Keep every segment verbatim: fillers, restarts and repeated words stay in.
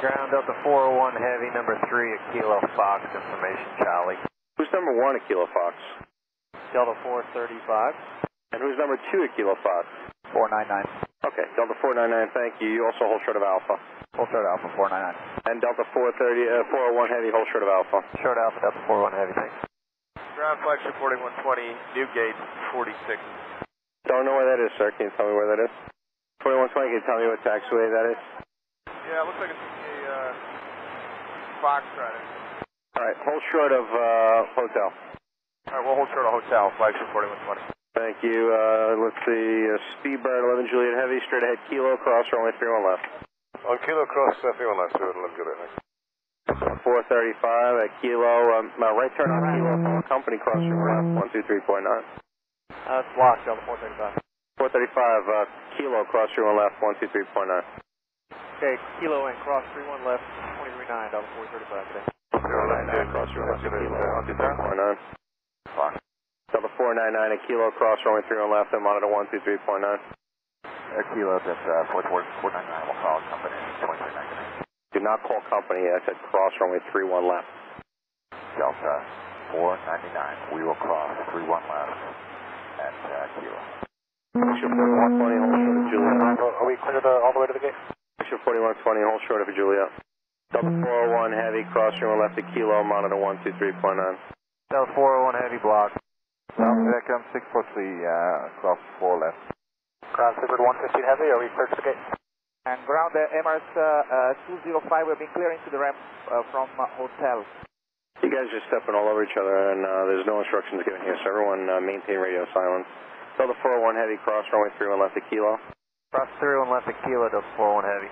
Ground up to four oh one Heavy, number three, a Kilo Fox, information Charlie. Who's number one, a Kilo Fox? Delta four thirty-five. And who's number two, a Kilo Fox? four ninety-nine. Okay, Delta four ninety-nine, thank you. You also hold short of Alpha. Hold short of Alpha, four ninety-nine. And Delta four thirty, uh, four oh one Heavy, hold short of Alpha. Short Alpha, Delta four oh one Heavy, thanks. Ground flag reporting one twenty, Newgate forty-six. Don't know where that is, sir. Can you tell me where that is? twenty-one twenty, can you tell me what taxiway that is? Yeah, it looks like it's... Fox Rider. Alright, hold short of uh, hotel. Alright, we'll hold short of hotel, flagship forty-one twenty. Thank you. Uh, let's see, uh, Speedbird eleven Juliet Heavy, straight ahead, Kilo Cross, only three one left. On Kilo Cross, uh, three one left, three one left, good evening. four thirty-five at Kilo, um, uh, right turn on Kilo, company crossing around one two three point nine. Uh, it's locked, on the four thirty-five. four thirty-five, uh, Kilo Cross, three one left, one two three point nine. Okay, Kilo and Cross three one left, two three nine, Delta four thirty-five today. four ninety-nine, Cross three one left, Kilo, one two three point nine. Fox. Delta four ninety-nine, a Kilo, Cross, runway three one left, and monitor one two three point nine. Uh, Kilo's at uh, four ninety-nine, we'll call company, two three nine. Do not call company, I said Cross, runway three one left. Delta four ninety-nine, we will cross three one left at uh, Kilo. Mission one twenty, hold short of Juliet. Are we clear uh, all the way to the gate? forty-one twenty, hold short of a Juliet. Delta four oh one Heavy, cross your left to Kilo, monitor one two three point nine. Delta four oh one Heavy, block. South Vecum six four three, uh, cross four left. Ground Seabird one fifteen Heavy, are we clear to the gate? And ground uh, Emirates uh, uh, two oh five, we've been clearing to the ramp uh, from uh, hotel. You guys are stepping all over each other, and uh, there's no instructions given here, so everyone uh, maintain radio silence. Delta four oh one Heavy, cross runway three one left to Kilo. Cross three one left to Kilo, Delta four one Heavy.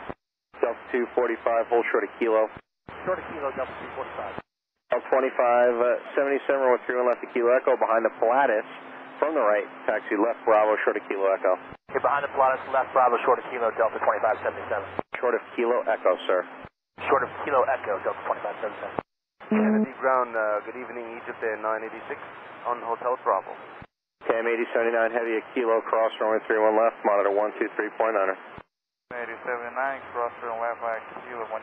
Delta two forty-five, hold short of Kilo. Short of Kilo, Delta two forty-five. Delta twenty-five, uh, seventy-seven, with three one left to Kilo Echo, behind the Pilatus, from the right, taxi left Bravo, short of Kilo Echo. Okay, behind the Pilatus, left Bravo, short of Kilo, Delta twenty-five seventy-seven. Short of Kilo Echo, sir. Short of Kilo Echo, Delta twenty-five seventy-seven. Kennedy Ground, uh, good evening, Egypt Air nine eighty-six, on Hotel Bravo. T A M eighty seventy-nine Heavy, a Kilo, cross runway three one left, monitor one two three point nine. eighty seventy-nine, cross runway left, by Kilo, one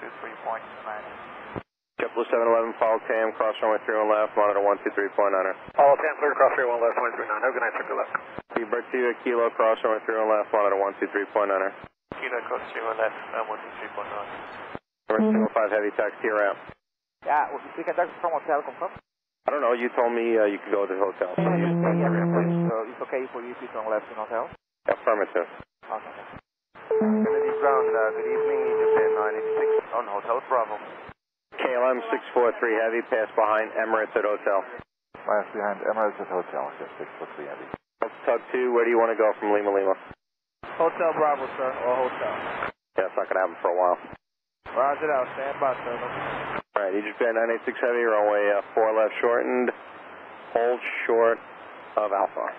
two three point nine. Blue seven eleven, follow T A M, cross runway three one left, monitor one two three point nine. Follow T A M, clear, cross three one left, one three nine. Have a good night, circle left. Seabird two, a Kilo, cross runway three one left, monitor one two three point nine. Kilo, cross three one left, one two three point nine. Number two oh five Heavy, taxi around. Yeah, we can taxi from hotel, confirm? I don't know, you told me uh, you could go to the hotel. So, yeah, yeah, yeah, please. So it's okay for you to turn left in hotel? Affirmative. Okay. Kennedy Ground, uh, good evening, Egypt Air nine eighty-six on Hotel Bravo. K L M six four three Heavy, pass behind Emirates at hotel. Pass behind Emirates at hotel, yes, six four three Heavy. Tug two, where do you want to go from Lima Lima? Hotel Bravo, sir, or hotel. Yeah, it's not going to happen for a while. Roger that, stand by, sir. Alright, Egypt Air nine eighty-six Heavy, runway uh, four left shortened, hold short of Alpha.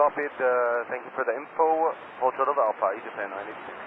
Copied, uh, thank you for the info, hold short of Alpha, Egypt Air nine eighty-six.